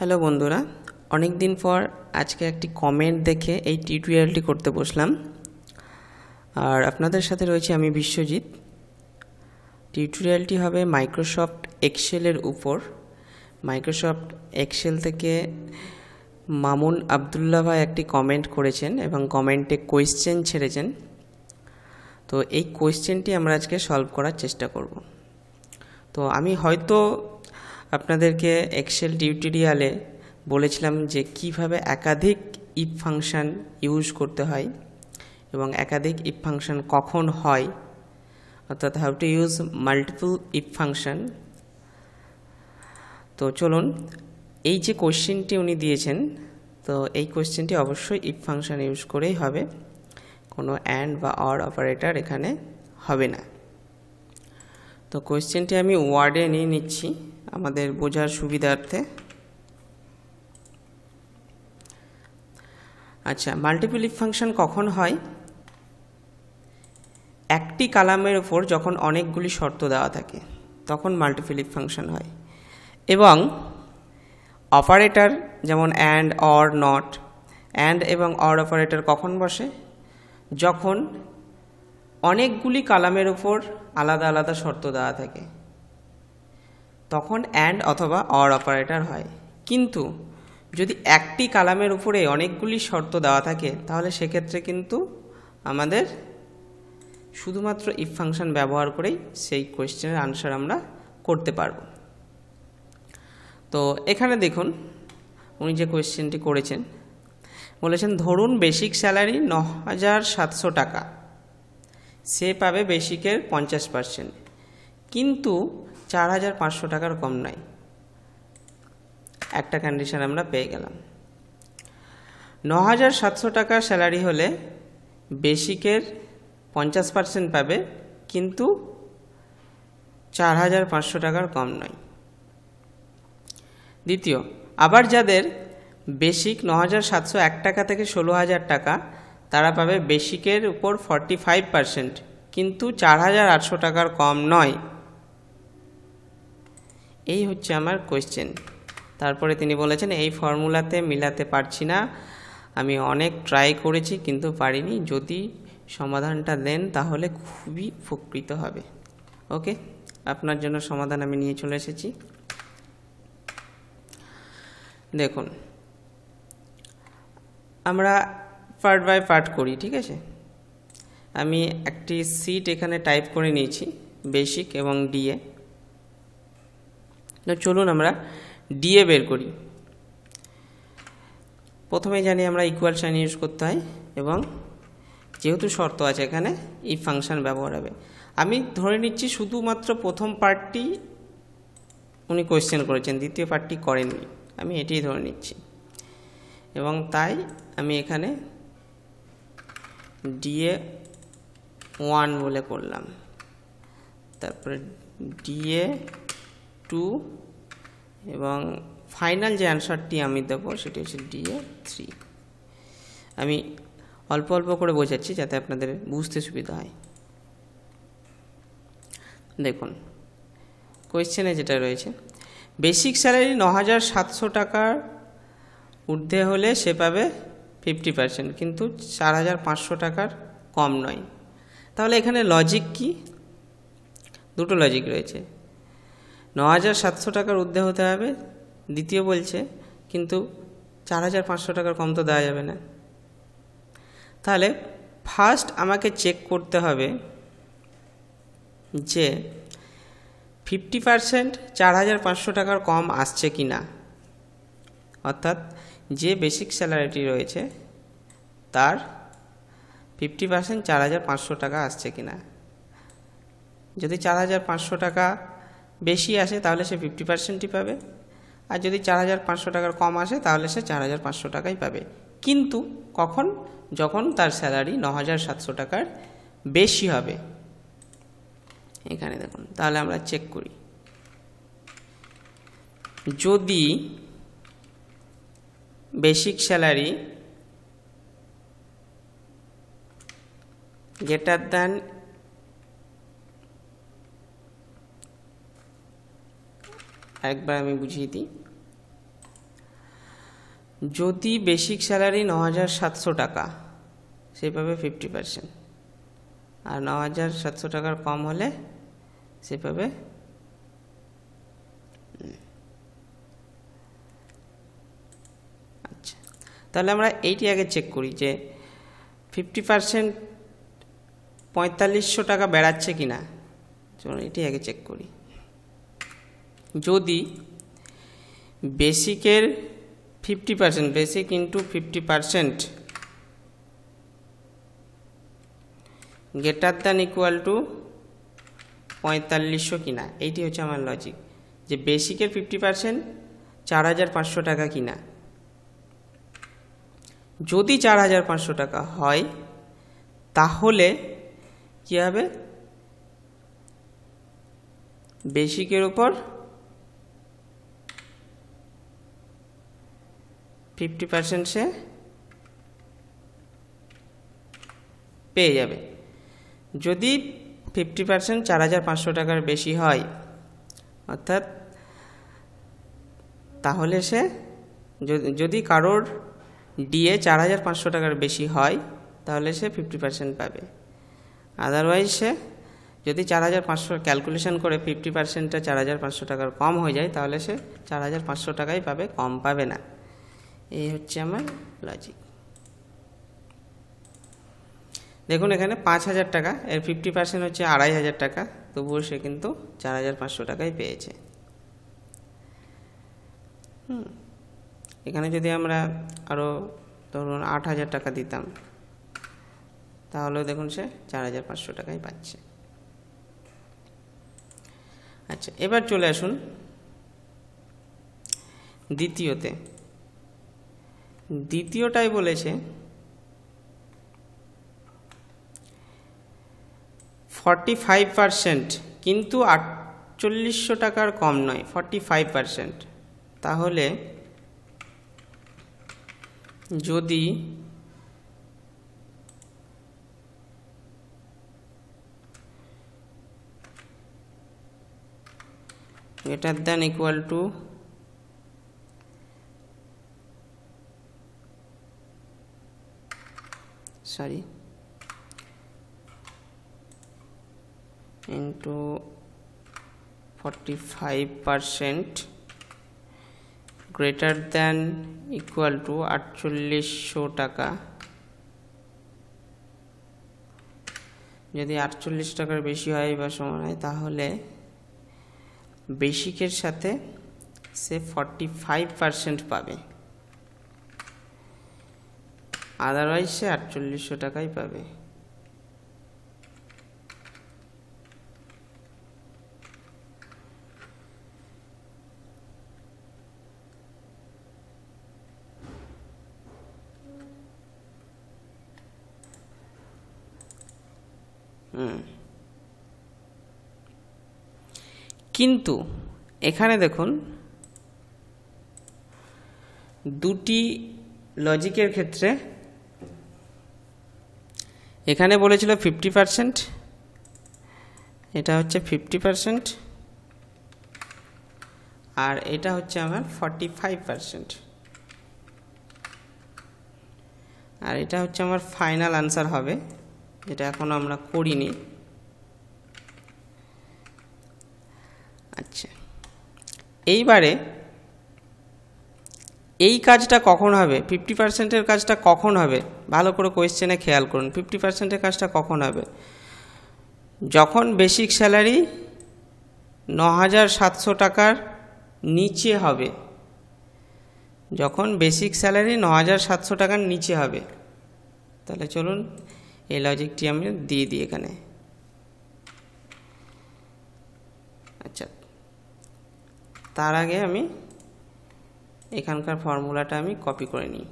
Hello बंधुरा अनेक दिन पर आज के एक कमेंट देखे ये टीटुरियल करते बसलम और अपन साथे रही आमी विश्वजीत। टीटुरियल माइक्रोसॉफ्ट एक्सेलर ऊपर माइक्रोसॉफ्ट एक्सेल थेके मामुन अब्दुल्ला भाई एक कमेंट करेछेन एबं कमेंटे कोश्चेन छेड़ेछेन, तो ये कोश्चेनटी आमरा आज के सल्व करार चेष्टा करब। तो आमी हयतो आपनादेर के एक्सेल टीटुरियाले बोलेछिलाम जे किभाबे एकाधिक इफ फांगशन यूज करते हय एबं एकाधिक इफ फांगशन कखन हय, अर्थात how to use multiple if function. तो चलुन एई जे कोश्चेनटी उनि दिएछेन, तो एई कोश्चेनटी अवश्यई इफ फांगशन यूज करेई हबे, कोनो एंड बा और अपारेटर एखाने हबे ना। तो कोश्चेनटी आमि वार्डे निये निच्छि आमादेर बोझार सुविधार्थे। अच्छा, माल्टिपल इफ फांगशन कखन हय? एकटी कलामेर उपर जखन अनेकगुली शर्त देওয়া थाके तखन माल्टिपल इफ फांगशन हय, एवं अपारेटर जेमन एंड और नट, एंड एवं और अपारेटर कखन बसे? जखन अनेकगुली कलामेर उपर आलादा आलादा शर्त देওয়া थाके तखन एंड अथवा और अपारेटर हय। किन्तु यदि एकटी कलामेर उपरे अनेकगुली शर्त देওয়া थाके ताहले सेई क्षेत्रे किन्तु आमादेर शुधुमात्र इफ फांगशन व्यवहार करेई सेई कोश्चेनेर आंसर आमरा करते पारबो। तो एखाने देखुन उनि जे कोश्चेनटी करेछेन बोलेछेन धरुन बेसिक सैलारि 9700 टाका, से पाबे बेसिकेर 50% किन्तु 4500 टाकार कम नाई, एकटा कंडिशन आमरा पेये गेलाम। 9700 टाका सैलारि होले बेसिकेर 50% पाबे किन्तु 4500 टाकार कम नाई। द्वितीय, आबार जादेर बेसिक 9701 टाका थेके 16000 टाका तारा पाबे बेसिकेर उपर 45% किन्तु 4800 टाकार कम नय। এই হচ্ছে আমার কোশ্চেন। তারপরে তিনি বলেছেন এই ফর্মুলাতে মিলাতে পারছি না, আমি অনেক ট্রাই করেছি কিন্তু পারিনি, যদি সমাধানটা দেন তাহলে খুবই উপকৃত হবে। ওকে, আপনার জন্য সমাধান আমি নিয়ে চলে এসেছি। দেখুন আমরা পার্ট বাই পার্ট করি, ঠিক আছে? আমি একটি সিট এখানে টাইপ করে নিয়েছি বেসিক এবং ডিএ। तो चलून आमरा डीए बेर करी। प्रथमे जानी आमरा इक्वल साइन यूज करते हैं एवं जेहेतु शर्त आछे एखाने इफ फांगशन व्यवहार होबे। आमी धरे निच्छि शुधुमात्र प्रथम पार्टटी उनि कोश्चेन करेछेन, द्वितीय पार्टटी करेननि, आमी एटाई धरे निच्छि एवं ताई आमी एखाने डीए 1 बोले करलाम, तारपरे डीए 2 एवं फाइनल जो आंसरटी आमी देव सेटी हच्छे डीए 3। आमी अल्प अल्प करे बोझाच्छि जाते आपनादेर बुझते सुविधा हय। देखुन कोश्चेने जेटा रयेछे बेसिक सैलारि 9700 टाकार ऊर्ध्वे होले से पाबे 50% किन्तु 4500 टाकार कम नय। ताहले एखाने लजिक कि? दुटो लजिक रयेछे, 9700 টাকার ঊর্ধ্বে হতে হবে দ্বিতীয় বলছে, কিন্তু 4500 টাকার কম তো দেওয়া যাবে না। তাহলে ফার্স্ট আমাকে চেক করতে হবে যে 50% 4500 টাকার কম আসছে কিনা, অর্থাৎ যে বেসিক স্যালারিটি রয়েছে তার 50% 4500 টাকা আসছে কিনা। যদি 4500 টাকা বেশি আসে তাহলে সে 50%ই পাবে, আর যদি 4500 টাকার কম আসে তাহলে সে 4500 টাকাই পাবে, কিন্তু কখন? যখন তার স্যালারি 9700 টাকার বেশি হবে। এখানে দেখুন, তাহলে আমরা চেক করি, যদি বেসিক স্যালারি greater than 1 बार बुझिए दी যদি বেসিক স্যালারি ৯৭০০ টাকা সে পাবে 50% আর ৯৭০০ টাকার কম হলে সে পাবে 50% 4500 টাকা বেড়াচ্ছে কিনা চলুন এটি আগে চেক করি যদি বেসিকের 50% basic into 50% greater than equal to 4500 কিনা এইটি হচ্ছে আমার লজিক যে বেসিকের 50% 4500 টাকা কিনা যদি 4500 টাকা হয় তাহলে কি হবে বেসিকের উপর 50% से पे जाए यदि 50% 4500 টাকার বেশি হয় অর্থাৎ তাহলে সে যদি কারোর ডিএ 4500 টাকার বেশি হয় তাহলে সে 50% পাবে अदरवाइज সে যদি 4500 ক্যালকুলেশন করে 50% টা 4500 টাকার কম হয়ে যায় তাহলে সে 4500 টাকাই পাবে কম পাবে না ये হচ্ছে আমার লজিক দেখুন এখানে 5000 টাকা এর 50% হচ্ছে 2500 টাকা তবুও সে কিন্তু 4500 টাকাই পেয়েছে এখানে যদি আমরা আরো ধরুন 8000 টাকা দিতাম তাহলে দেখুন সে 4500 টাকাই পাচ্ছে আচ্ছা এবার চলে আসুন দ্বিতীয়তে দ্বিতীয়টাই বলেছে 45% কিন্তু 4800 টাকার কম নয় 45% তাহলে যদি greater than equal to 45% greater than equal to 4800 টাকা যদি 48 টাকার বেশি হয় বা সমান হয় তাহলে বেসিকের সাথে সে 45% পাবে अदरवाइज से 4800 টাকাই পাবে किन्तु এখানে দেখুন দুটি লজিকের ক্ষেত্রে এখানে বলেছিল 50% এটা হচ্ছে 50% আর এটা হচ্ছে আমার 45% আর এটা হচ্ছে আমার ফাইনাল आंसर হবে এটা এখনো আমরা করিনি আচ্ছা এইবারে এই কাজটা কখন হবে 50% এর কাজটা কখন হবে ভালো করে কোশ্চেনে খেয়াল করুন 50% এর কাজটা কখন হবে যখন বেসিক স্যালারি ৯৭০০ টাকার নিচে হবে যখন বেসিক স্যালারি ৯৭০০ টাকার নিচে হবে তাহলে চলুন এই লজিকটি আমি দিয়ে দিই এখানে আচ্ছা তার আগে আমি এখানকার ফর্মুলাটা আমি কপি করে নিই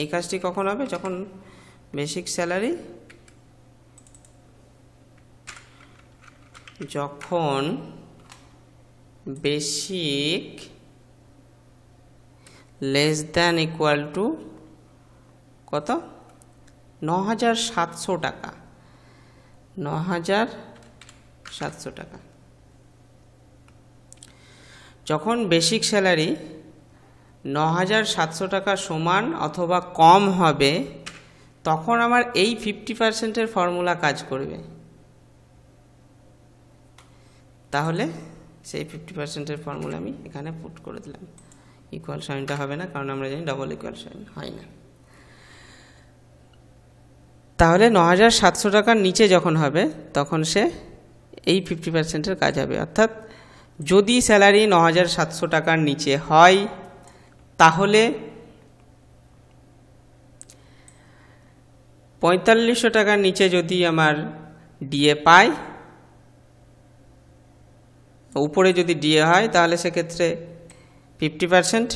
এই কাজটি কখন হবে যখন basic salary less than equal to কত ৯৭০০ টাকা ৯৭০০ টাকা যখন বেসিক স্যালারি 9700 টাকা সমান অথবা কম হবে তখন আমার এই 50% এর ফর্মুলা কাজ করবে। তাহলে সেই 50% এর ফর্মুলা আমি এখানে পুট করে দিলাম। ইকুয়াল সাইনটা হবে না কারণ আমরা জানি ডাবল ইকুয়াল সাইন হয় না। তাহলে 9700 টাকার নিচে যখন হবে তখন সে এই 50% এর কাজ হবে। অর্থাৎ যদি স্যালারি 9700 টাকার নিচে হয় তাহলে 4500 টাকার নিচে যদি আমার ডিএ পায়, উপরে যদি ডিএ হয় তাহলে সেক্ষেত্রে 50%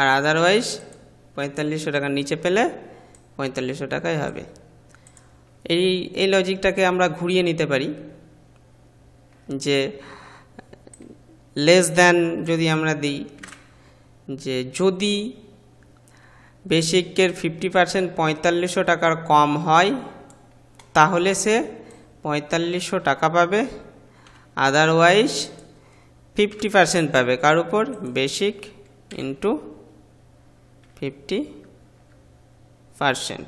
আর আদারওয়াইজ 4500 টাকার নিচে পেলে 4500 টাকাই হবে। এই লজিকটাকে আমরা ঘুরিয়ে নিতে পারি যে লেস দ্যান যদি আমরা দিই যে যদি বেসিকের 50% 4500 টাকার কম হয় তাহলে সে 4500 টাকা পাবে, আদারওয়াইজ 50% পাবে কার উপর বেসিক ইন্টু 50%।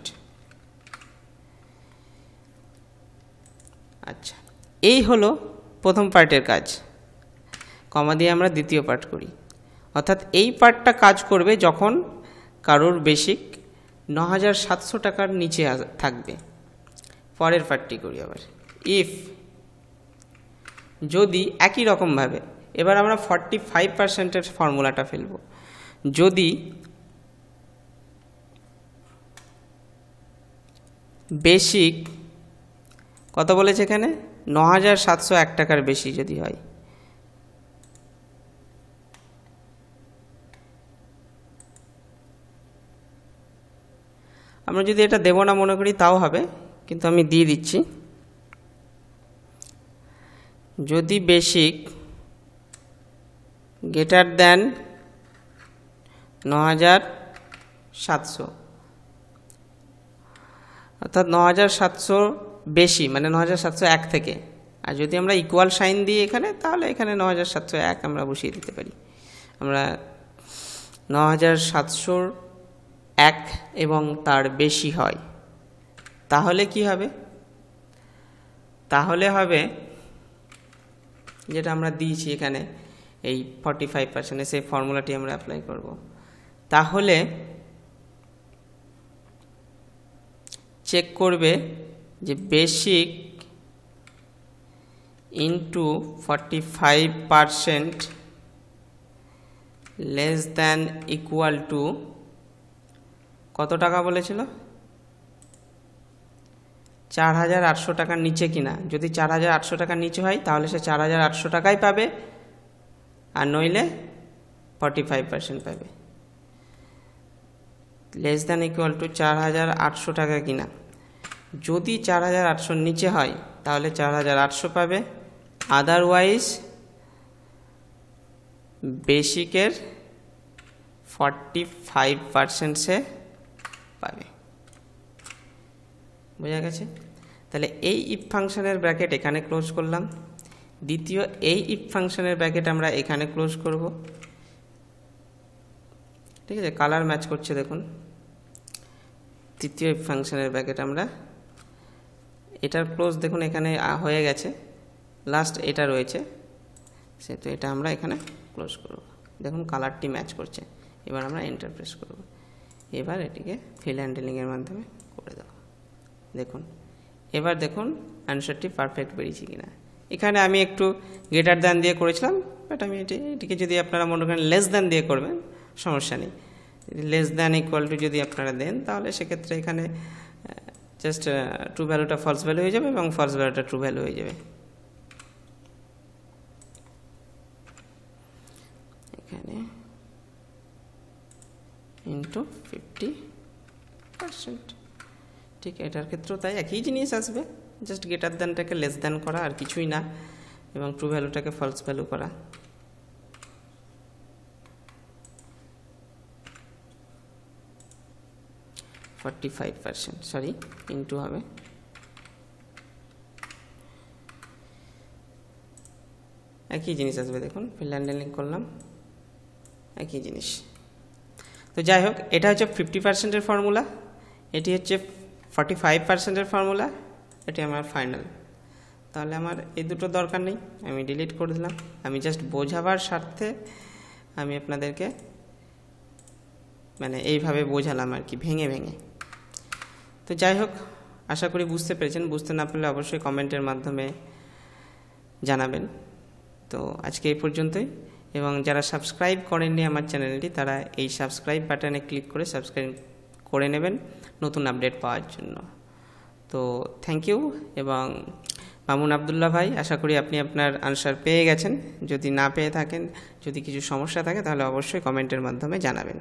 আচ্ছা, এই হলো প্রথম পার্টের কাজ। কমা দিয়ে আমরা দ্বিতীয় পার্ট করি। অর্থাৎ এই পার্টটা কাজ করবে যখন কারোর বেসিক 9700 টাকার নিচে থাকবে। পরের পার্টটি করি আবার। ইফ যদি একই রকমভাবে এবার আমরা 45%-এর ফর্মুলাটা ফেলব। যদি বেসিক কত বলেছে এখানে 9701 টাকার বেশি যদি হয়, আমরা যদি এটা দেব না মনে করি তাও হবে, কিন্তু আমি দিয়ে দিচ্ছি। যদি বেসিক গ্রেটার দ্যান 9700, অর্থাৎ 9700 বেশি মানে 9701 থেকে, আর যদি আমরা ইকুয়াল সাইন দিই এখানে তাহলে এখানে 9701 আমরা বসিয়ে দিতে পারি। আমরা 9701 এবং তার বেশি হয় তাহলে কি হবে? তাহলে হবে যেটা আমরা দিয়েছি এখানে এই 45%-এ সেই ফর্মুলাটি আমরা অ্যাপ্লাই করব। তাহলে চেক করবে যে basic into 45% less than equal to কত টাকা বলেছিল? 4800 টাকার নিচে কিনা। যদি 4800 টাকার নিচে হয় তাহলে সে 4800 টাকাই পাবে, আর নইলে 45% পাবে। লেস দ্যান ইকুয়াল টু 4800 টাকা কিনা। যদি 4800 নিচে হয় তাহলে 4800 পাবে, আদারওয়াইজ বেসিকের 45% সে পাবে। বোঝা গেছে? তাহলে এই ইফ ফাংশনের ব্র্যাকেট এখানে ক্লোজ করলাম। দ্বিতীয় এই ইফ ফাংশনের ব্র্যাকেট আমরা এখানে ক্লোজ করব। ঠিক আছে, কালার ম্যাচ করছে দেখুন। তৃতীয় ইফ ফাংশনের ব্র্যাকেট আমরা এটার ক্লোজ দেখুন এখানে হয়ে গেছে, লাস্ট এটা রয়েছে, সেহেতু এটা আমরা এখানে ক্লোজ করব। দেখুন কালারটি ম্যাচ করছে। এবার আমরা এন্টার প্রেস করব। এবার এটিকে ফিল হ্যান্ডেলিংয়ের মাধ্যমে করে দেব। দেখুন এবার দেখুন অ্যান্সারটি পারফেক্ট বেরিয়েছে কিনা। এখানে আমি একটু গ্রেটার দ্যান দিয়ে করেছিলাম, বাট আমি এটিকে যদি আপনারা মনে করেন লেস দ্যান দিয়ে করবেন সমস্যা নেই। লেস দ্যান ইকুয়াল টু যদি আপনারা দেন তাহলে সেক্ষেত্রে এখানে জাস্ট ট্রু ভ্যালুটা ফলস ভ্যালু হয়ে যাবে এবং ফলস ভ্যালুটা ট্রু ভ্যালু হয়ে যাবে। এখানে ইন্টু 50%। ঠিক এটার ক্ষেত্রেও তাই একই জিনিস আসবে, জাস্ট গ্রেটার দ্যানটাকে লেস দ্যান করা আর কিছুই না, এবং ট্রু ভ্যালুটাকে ফলস ভ্যালু করা। ইন্টু হবে একই জিনিস আসবে। দেখুন ফিল হ্যান্ডেলিং করলাম। একই জিনিস তো যাই হোক এটা হচ্ছে 50% এর ফর্মুলা এটি হচ্ছে 45% এর ফর্মুলা এটি আমার ফাইনাল তাহলে আমার এই দুটো দরকার নেই আমি ডিলিট করে দিলাম আমি জাস্ট বোঝাবার স্বার্থে আমি আপনাদেরকে মানে এইভাবে বোঝালাম আর কি ভেঙে ভেঙে তো যাই হোক আশা করি বুঝতে পেরেছেন বুঝতে না পারলে অবশ্যই কমেন্টের মাধ্যমে জানাবেন তো আজকে এই পর্যন্তই এবং যারা সাবস্ক্রাইব করেননি আমার চ্যানেলটি তারা এই সাবস্ক্রাইব বাটনে ক্লিক করে সাবস্ক্রাইব করে নেবেন নতুন আপডেট পাওয়ার জন্য তো থ্যাংক ইউ এবং মামুন আব্দুল্লাহ ভাই আশা করি আপনি আপনার আনসার পেয়ে গেছেন যদি না পেয়ে থাকেন যদি কিছু সমস্যা থাকে তাহলে অবশ্যই কমেন্টের মাধ্যমে জানাবেন